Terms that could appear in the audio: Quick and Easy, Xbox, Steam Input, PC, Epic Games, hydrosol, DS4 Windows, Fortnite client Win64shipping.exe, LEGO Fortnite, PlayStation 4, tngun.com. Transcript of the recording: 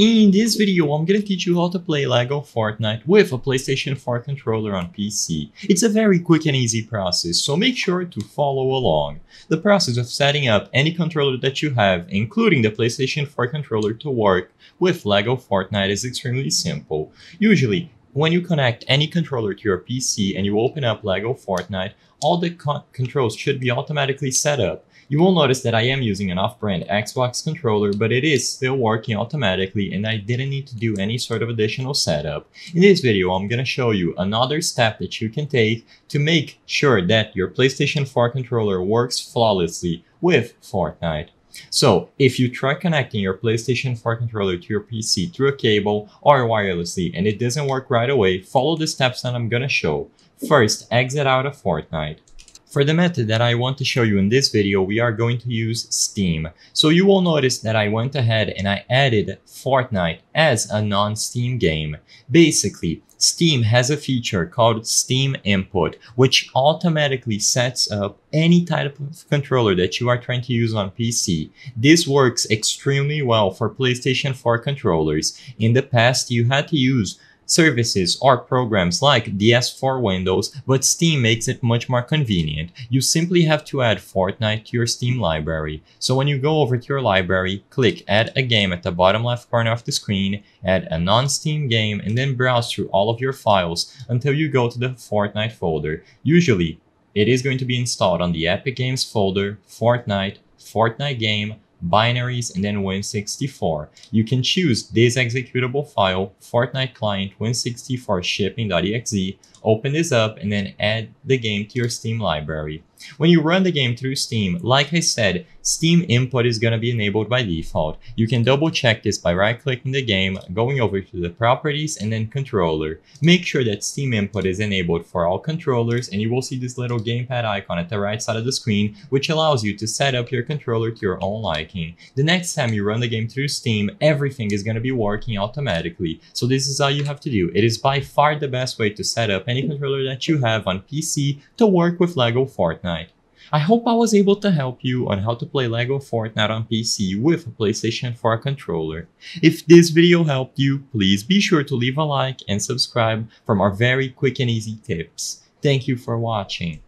In this video, I'm gonna teach you how to play LEGO Fortnite with a PlayStation 4 controller on PC. It's a very quick and easy process, so make sure to follow along. The process of setting up any controller that you have, including the PlayStation 4 controller, to work with LEGO Fortnite is extremely simple. Usually, when you connect any controller to your PC and you open up LEGO Fortnite, all the controls should be automatically set up. You will notice that I am using an off-brand Xbox controller, but it is still working automatically and I didn't need to do any sort of additional setup. In this video, I'm gonna show you another step that you can take to make sure that your PlayStation 4 controller works flawlessly with Fortnite. So, if you try connecting your PlayStation 4 controller to your PC through a cable or wirelessly and it doesn't work right away, follow the steps that I'm gonna show. First, exit out of Fortnite. For the method that I want to show you in this video, we are going to use Steam. So you will notice that I went ahead and I added Fortnite as a non-Steam game. Basically, Steam has a feature called Steam Input, which automatically sets up any type of controller that you are trying to use on PC. This works extremely well for PlayStation 4 controllers. In the past, you had to use services or programs like DS4 Windows, but Steam makes it much more convenient. You simply have to add Fortnite to your Steam library. So when you go over to your library, click Add a Game at the bottom left corner of the screen, add a non-Steam game, and then browse through all of your files until you go to the Fortnite folder. Usually, it is going to be installed on the Epic Games folder, Fortnite, Fortnite game, binaries, and then Win64. You can choose this executable file, Fortnite client Win64shipping.exe, open this up, and then add the game to your Steam library. When you run the game through Steam, like I said, Steam Input is going to be enabled by default. You can double check this by right-clicking the game, going over to the properties, and then controller. Make sure that Steam Input is enabled for all controllers, and you will see this little gamepad icon at the right side of the screen, which allows you to set up your controller to your own liking. The next time you run the game through Steam, everything is going to be working automatically. So this is all you have to do. It is by far the best way to set up any controller that you have on PC to work with LEGO Fortnite. I hope I was able to help you on how to play LEGO Fortnite on PC with a PlayStation 4 controller. If this video helped you, please be sure to leave a like and subscribe for more very quick and easy tips. Thank you for watching.